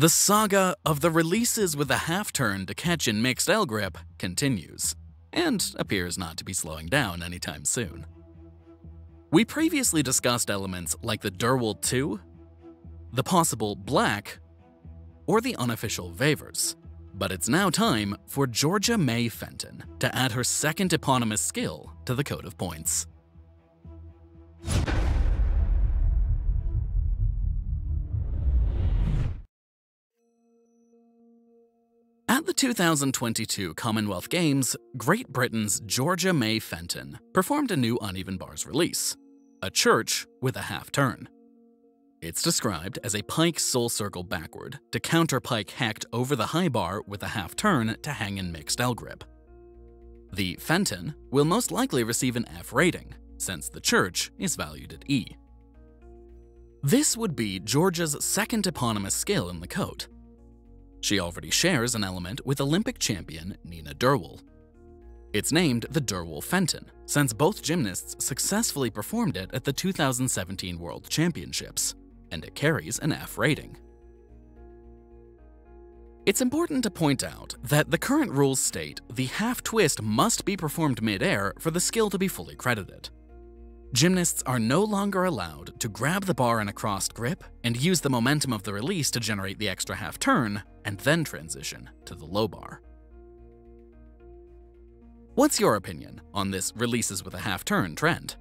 The saga of the releases with a half-turn to catch in mixed L-grip continues, and appears not to be slowing down anytime soon. We previously discussed elements like the Derwael 2, the possible Black, or the unofficial Wevers, but it's now time for Georgia Mae Fenton to add her second eponymous skill to the Code of Points. At the 2022 Commonwealth Games, Great Britain's Georgia Mae Fenton performed a new uneven bars release, a church with a half turn. It's described as a pike soul circle backward to counter pike hacked over the high bar with a half turn to hang in mixed L grip. The Fenton will most likely receive an F rating, since the church is valued at E. This would be Georgia's second eponymous skill in the code. She already shares an element with Olympic champion Nina Derwael. It's named the Derwael Fenton, since both gymnasts successfully performed it at the 2017 World Championships, and it carries an F rating. It's important to point out that the current rules state the half twist must be performed mid-air for the skill to be fully credited. Gymnasts are no longer allowed to grab the bar in a crossed grip and use the momentum of the release to generate the extra half turn and then transition to the low bar. What's your opinion on this releases with a half turn trend?